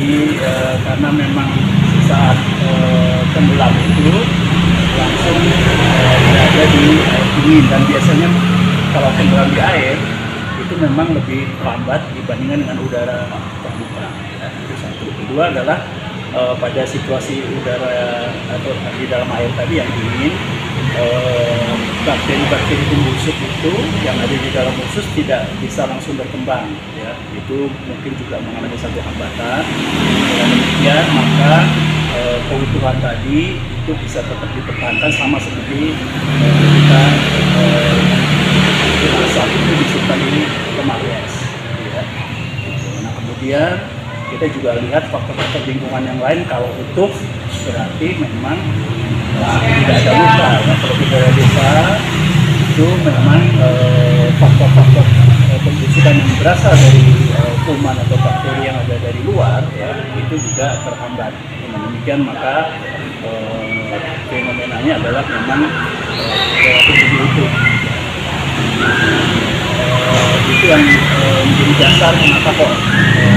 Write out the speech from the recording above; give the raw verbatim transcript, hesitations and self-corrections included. Jadi e, karena memang saat e, tenggelam itu langsung berada di air dingin, dan biasanya kalau tenggelam di air itu memang lebih lambat dibandingkan dengan udara terbuka. Nah, itu satu. Kedua adalah e, pada situasi udara atau di dalam air tadi yang dingin, e, bakteri-bakteri busuk itu yang ada di dalam usus tidak bisa langsung berkembang, ya. Itu mungkin juga mengalami satu hambatan. Dengan demikian maka e, keutuhan tadi itu bisa tetap dipertahankan, sama seperti e, kita e, asap itu disimpan di lemari es, ya. Nah, kemudian kita juga lihat faktor-faktor lingkungan yang lain. Kalau utuh berarti memang nah, tidak ada luka. Nah, kalau di daerah desa itu memang faktor-faktor eh, eh, pembusukan yang berasal dari eh, kuman atau bakteri yang ada dari luar, ya, itu juga terhambat. Dengan demikian maka eh, fenomenanya adalah memang eh, kondisi utuh. Nah, eh, itu yang eh, menjadi dasar mengapa kok eh,